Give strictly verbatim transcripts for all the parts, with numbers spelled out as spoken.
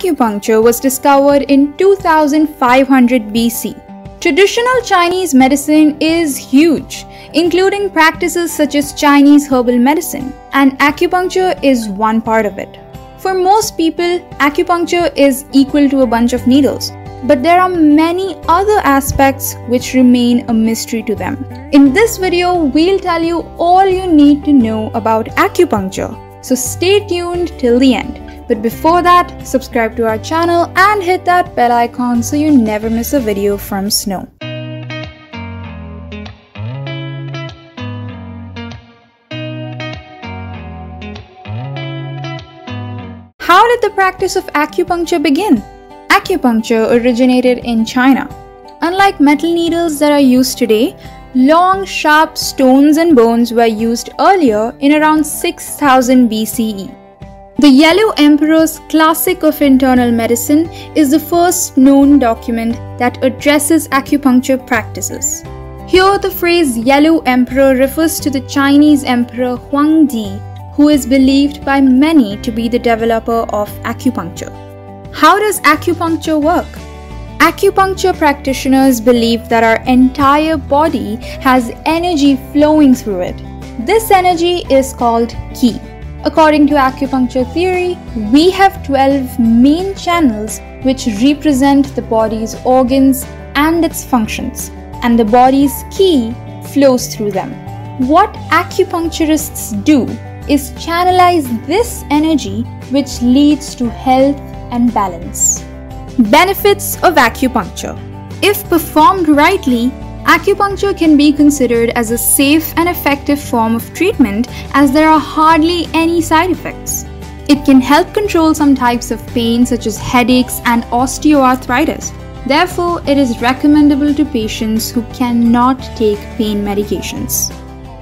acupuncture was discovered in two thousand five hundred B C. Traditional Chinese medicine is huge, including practices such as Chinese herbal medicine, and acupuncture is one part of it. For most people, acupuncture is equal to a bunch of needles, but there are many other aspects which remain a mystery to them. In this video, we'll tell you all you need to know about acupuncture, so stay tuned till the end. But before that, subscribe to our channel and hit that bell icon so you never miss a video from Sknow. How did the practice of acupuncture begin? Acupuncture originated in China. Unlike metal needles that are used today, long, sharp stones and bones were used earlier in around six thousand B C E. The Yellow Emperor's Classic of Internal Medicine is the first known document that addresses acupuncture practices. Here, the phrase Yellow Emperor refers to the Chinese Emperor Huang Di, who is believed by many to be the developer of acupuncture. How does acupuncture work? Acupuncture practitioners believe that our entire body has energy flowing through it. This energy is called Qi. According to acupuncture theory, we have twelve main channels which represent the body's organs and its functions, and the body's Qi flows through them. What acupuncturists do is channelize this energy, which leads to health and balance. Benefits of acupuncture. If performed rightly, acupuncture can be considered as a safe and effective form of treatment, as there are hardly any side effects. It can help control some types of pain such as headaches and osteoarthritis. Therefore, it is recommendable to patients who cannot take pain medications.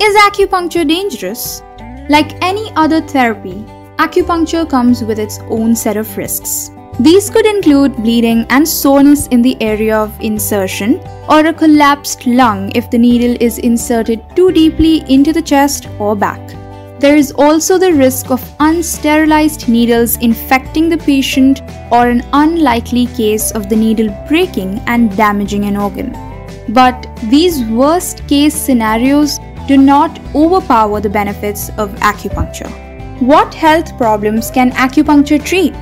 Is acupuncture dangerous? Like any other therapy, acupuncture comes with its own set of risks. These could include bleeding and soreness in the area of insertion, or a collapsed lung if the needle is inserted too deeply into the chest or back. There is also the risk of unsterilized needles infecting the patient, or an unlikely case of the needle breaking and damaging an organ. But these worst-case scenarios do not overpower the benefits of acupuncture. What health problems can acupuncture treat?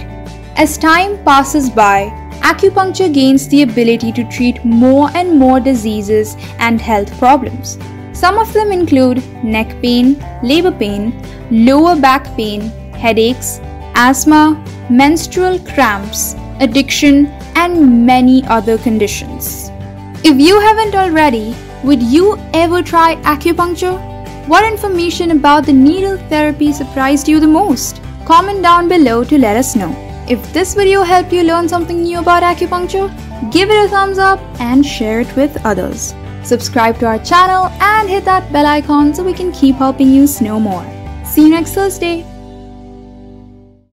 As time passes by, acupuncture gains the ability to treat more and more diseases and health problems. Some of them include neck pain, labor pain, lower back pain, headaches, asthma, menstrual cramps, addiction, and many other conditions. If you haven't already, would you ever try acupuncture? What information about the needle therapy surprised you the most? Comment down below to let us know. If this video helped you learn something new about acupuncture, give it a thumbs up and share it with others. Subscribe to our channel and hit that bell icon so we can keep helping you Sknow more. See you next Thursday.